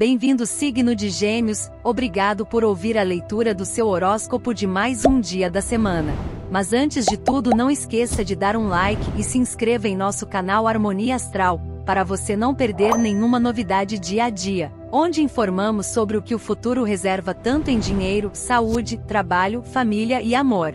Bem-vindo, signo de Gêmeos, obrigado por ouvir a leitura do seu horóscopo de mais um dia da semana. Mas antes de tudo, não esqueça de dar um like e se inscreva em nosso canal Harmonia Astral, para você não perder nenhuma novidade dia a dia, onde informamos sobre o que o futuro reserva tanto em dinheiro, saúde, trabalho, família e amor.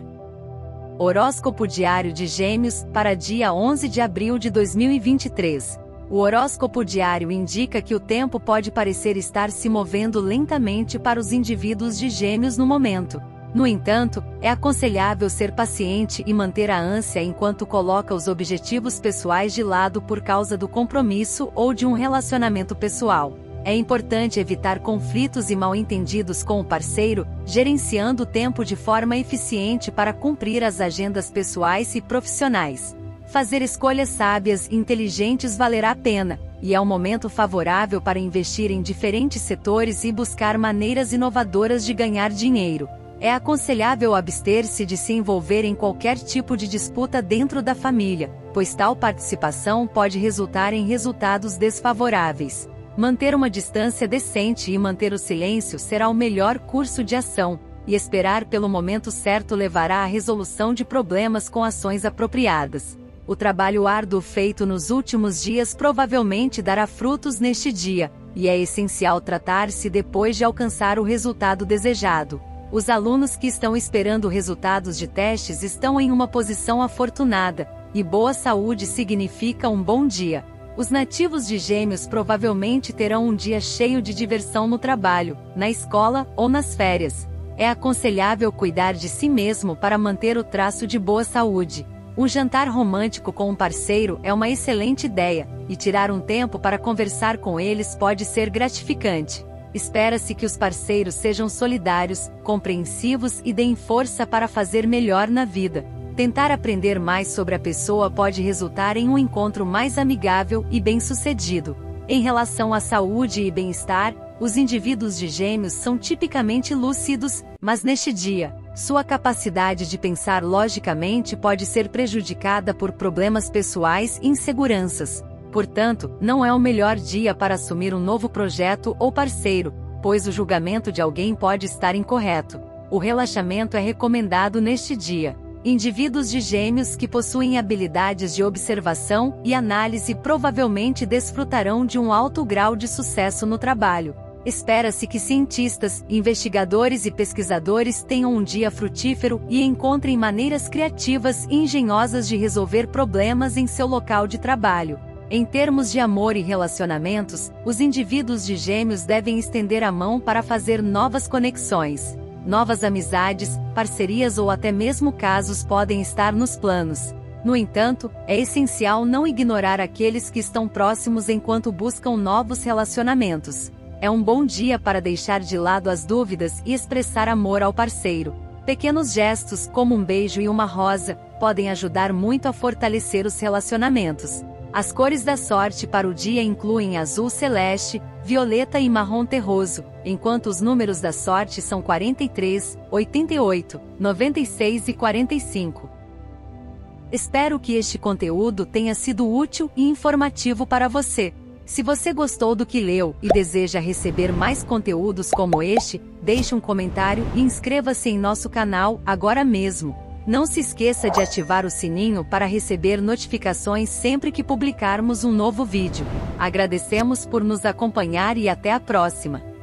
Horóscopo diário de Gêmeos, para dia 11 de abril de 2023. O horóscopo diário indica que o tempo pode parecer estar se movendo lentamente para os indivíduos de Gêmeos no momento. No entanto, é aconselhável ser paciente e manter a ânsia enquanto coloca os objetivos pessoais de lado por causa do compromisso ou de um relacionamento pessoal. É importante evitar conflitos e mal-entendidos com o parceiro, gerenciando o tempo de forma eficiente para cumprir as agendas pessoais e profissionais. Fazer escolhas sábias e inteligentes valerá a pena, e é um momento favorável para investir em diferentes setores e buscar maneiras inovadoras de ganhar dinheiro. É aconselhável abster-se de se envolver em qualquer tipo de disputa dentro da família, pois tal participação pode resultar em resultados desfavoráveis. Manter uma distância decente e manter o silêncio será o melhor curso de ação, e esperar pelo momento certo levará à resolução de problemas com ações apropriadas. O trabalho árduo feito nos últimos dias provavelmente dará frutos neste dia, e é essencial tratar-se depois de alcançar o resultado desejado. Os alunos que estão esperando resultados de testes estão em uma posição afortunada, e boa saúde significa um bom dia. Os nativos de Gêmeos provavelmente terão um dia cheio de diversão no trabalho, na escola ou nas férias. É aconselhável cuidar de si mesmo para manter o traço de boa saúde. Um jantar romântico com um parceiro é uma excelente ideia, e tirar um tempo para conversar com eles pode ser gratificante. Espera-se que os parceiros sejam solidários, compreensivos e deem força para fazer melhor na vida. Tentar aprender mais sobre a pessoa pode resultar em um encontro mais amigável e bem-sucedido. Em relação à saúde e bem-estar, os indivíduos de Gêmeos são tipicamente lúcidos, mas neste dia, sua capacidade de pensar logicamente pode ser prejudicada por problemas pessoais e inseguranças. Portanto, não é o melhor dia para assumir um novo projeto ou parceiro, pois o julgamento de alguém pode estar incorreto. O relaxamento é recomendado neste dia. Indivíduos de Gêmeos que possuem habilidades de observação e análise provavelmente desfrutarão de um alto grau de sucesso no trabalho. Espera-se que cientistas, investigadores e pesquisadores tenham um dia frutífero e encontrem maneiras criativas e engenhosas de resolver problemas em seu local de trabalho. Em termos de amor e relacionamentos, os indivíduos de Gêmeos devem estender a mão para fazer novas conexões. Novas amizades, parcerias ou até mesmo casos podem estar nos planos. No entanto, é essencial não ignorar aqueles que estão próximos enquanto buscam novos relacionamentos. É um bom dia para deixar de lado as dúvidas e expressar amor ao parceiro. Pequenos gestos, como um beijo e uma rosa, podem ajudar muito a fortalecer os relacionamentos. As cores da sorte para o dia incluem azul celeste, violeta e marrom terroso, enquanto os números da sorte são 43, 88, 96 e 45. Espero que este conteúdo tenha sido útil e informativo para você. Se você gostou do que leu e deseja receber mais conteúdos como este, deixe um comentário e inscreva-se em nosso canal agora mesmo. Não se esqueça de ativar o sininho para receber notificações sempre que publicarmos um novo vídeo. Agradecemos por nos acompanhar e até a próxima!